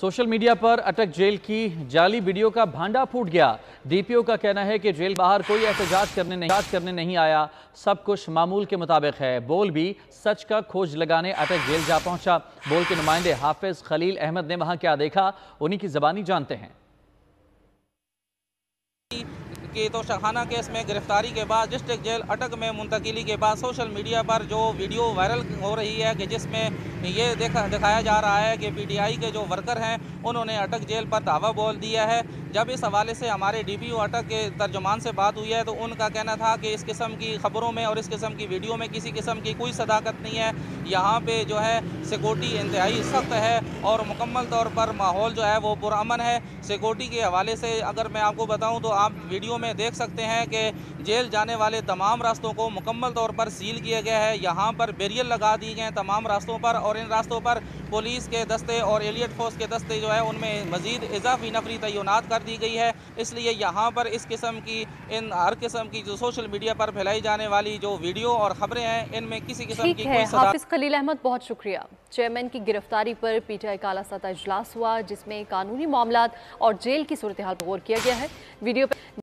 Social media पर अटक jail की जाली वीडियो का भांडा फूट गया। डीपीओ का कहना है कि जेल बाहर कोई एहतजाज करने नहीं आया, सब कुछ मामूल के मुताबिक है। बोल भी सच का खोज लगाने अटक जेल जा पहुंचा। बोल के नुमाइंदे हाफिज खलील अहमद ने वहां क्या देखा, उन्हीं की जबानी जानते हैं। कि तो शाहना केस में गिरफ्तारी के बाद डिस्ट्रिक्ट जेल अटक में मुंतकिली के बाद सोशल मीडिया पर जो वीडियो वायरल हो रही है कि जिसमें ये दिखाया जा रहा है कि पीटीआई के जो वर्कर हैं उन्होंने अटक जेल पर धावा बोल दिया है। जब इस हवाले से हमारे डीपीओ अटक के तर्जुमान से बात हुई है तो उनका कहना था कि इस किस्म की खबरों में और इस किस्म की वीडियो में किसी किस्म की कोई सदाकत नहीं है। यहाँ पे जो है सिक्योरिटी इंतहाई सख्त है और मुकम्मल तौर पर माहौल जो है वो पुरअमन है। सिक्योरिटी के हवाले से अगर मैं आपको बताऊँ तो आप वीडियो में देख सकते हैं कि जेल जाने वाले तमाम रास्तों को मुकम्मल तौर पर सील किया गया है। यहाँ पर बैरियर लगा दिए गए हैं तमाम रास्तों पर और इन रास्तों पर पुलिस के दस्ते और एलियट फोर्स के दस्ते जो है उनमें मज़ीद इजाफी नफरी तैनात कर दी गई है। इसलिए यहाँ पर इस किस्म की हर किस्म की जो सोशल मीडिया पर फैलाई जाने वाली जो वीडियो और खबरें हैं इनमें किसी किस्म की कोई सदा। हाफिज खलील अहमद बहुत शुक्रिया। चेयरमैन की गिरफ्तारी पर पीटीआई का आला सतह इजलास हुआ जिसमें कानूनी मामला और जेल की सूरत हाल पर गौर किया गया है। वीडियो